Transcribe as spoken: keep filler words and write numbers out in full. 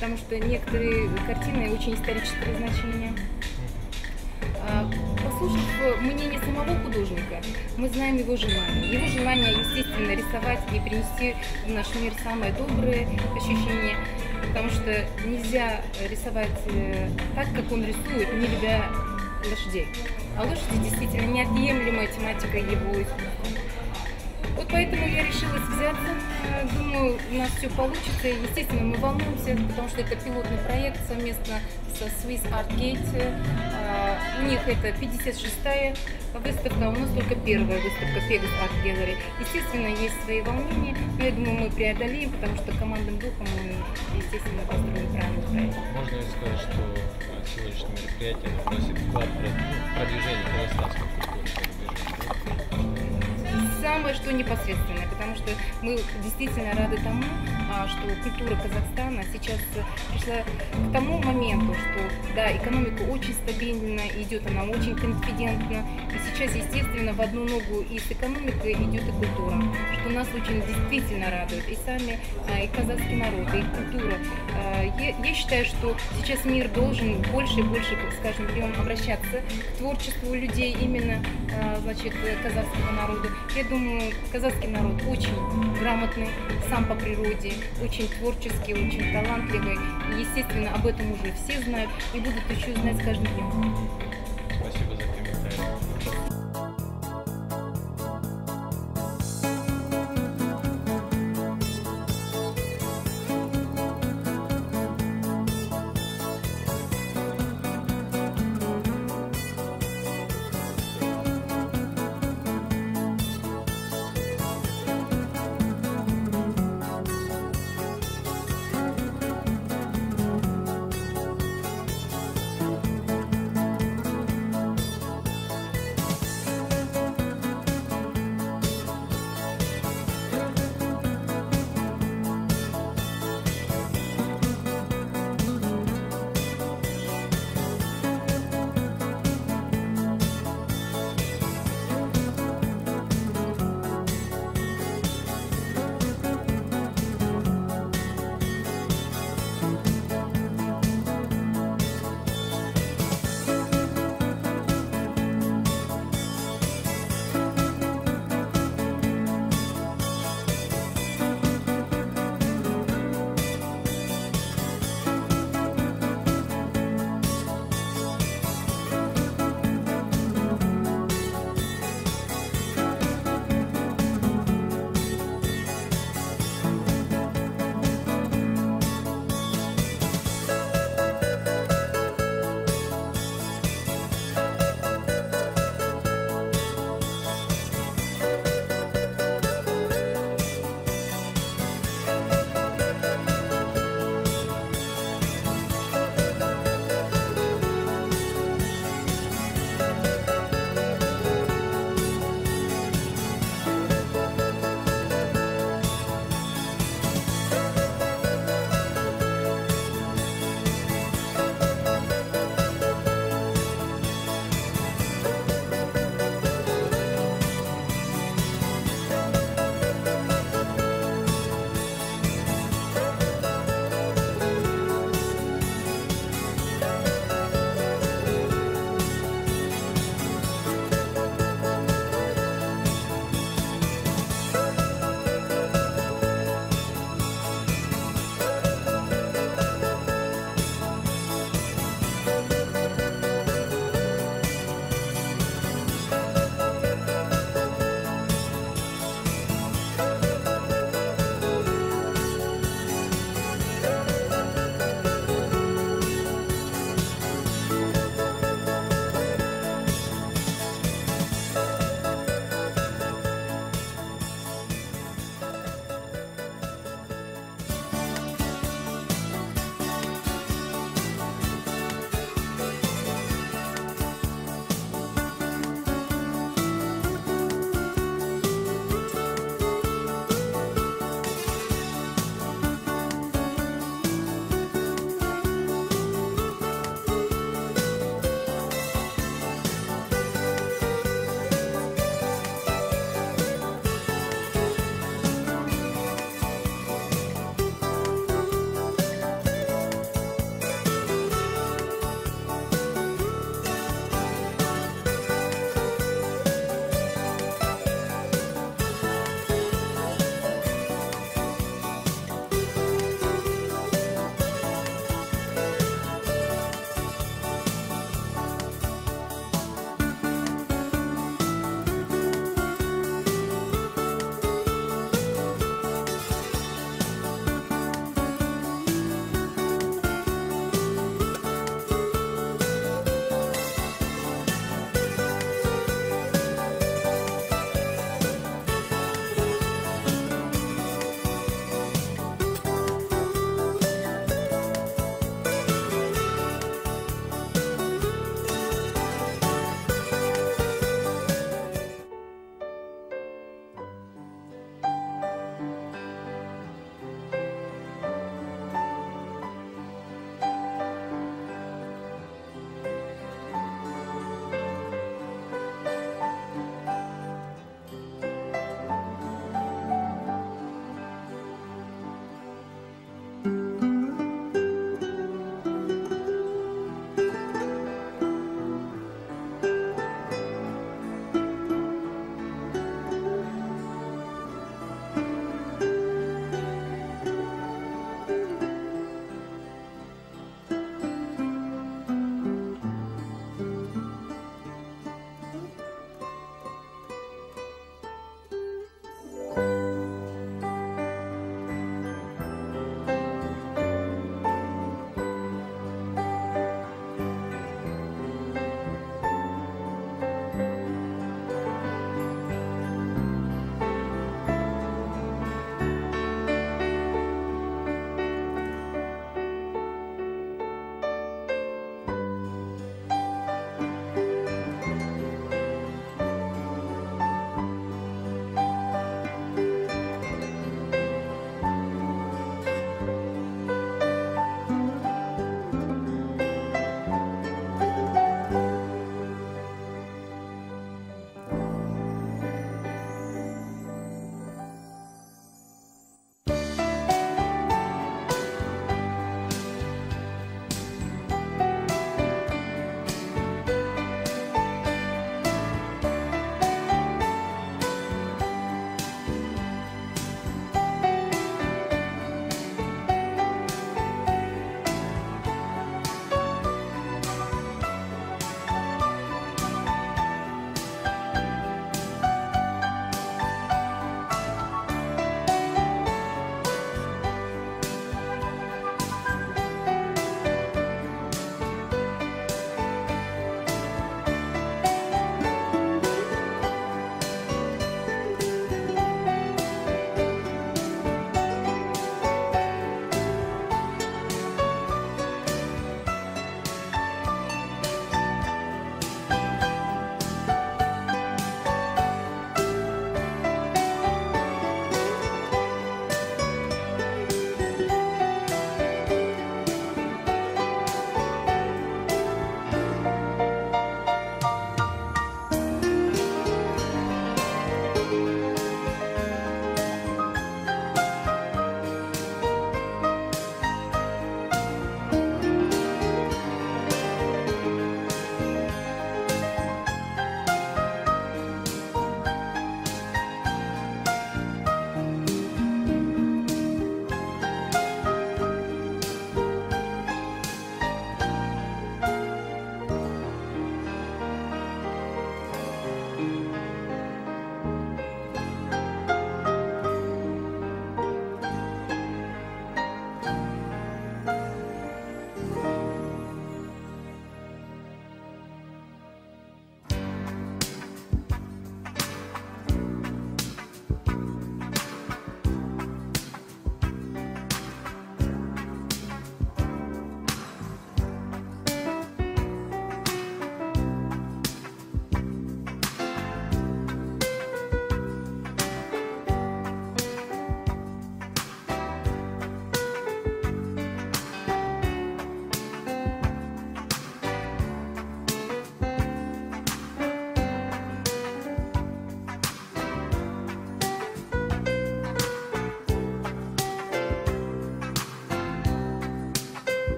потому что некоторые картины очень исторического значения. Послушав мнение самого художника, мы знаем его желание. Его желание, естественно, рисовать и принести в наш мир самые добрые ощущения, потому что нельзя рисовать так, как он рисует, не любя лошадей. А лошади действительно неотъемлемая тематика его искусства. Вот поэтому я решилась взяться. Думаю, у нас все получится. Естественно, мы волнуемся, потому что это пилотный проект совместно со Swiss Artgate. У них это пятьдесят шестая выставка, у нас только первая выставка Pegas Art Gallery. Естественно, есть свои волнения, но я думаю, мы преодолеем, потому что командным духом мы, естественно, построим правильный проект. Можно сказать, что сегодняшнее мероприятие вносит вклад в продвижение казахстанской культуры? Самое, что непосредственное, потому что мы действительно рады тому, что культура Казахстана сейчас пришла к тому моменту, что да, экономика очень стабильна, идет она очень конфидентно, и сейчас, естественно, в одну ногу и с экономикой идет и культура, что нас очень действительно радует, и сами, и казахский народ, и культура. Я, я считаю, что сейчас мир должен больше и больше, как скажем, обращаться к творчеству людей именно, значит, казахского народа. Я думаю, казахский народ очень грамотный, сам по природе, очень творческий, очень талантливый. И, естественно, об этом уже все знают и будут еще знать с каждым днем.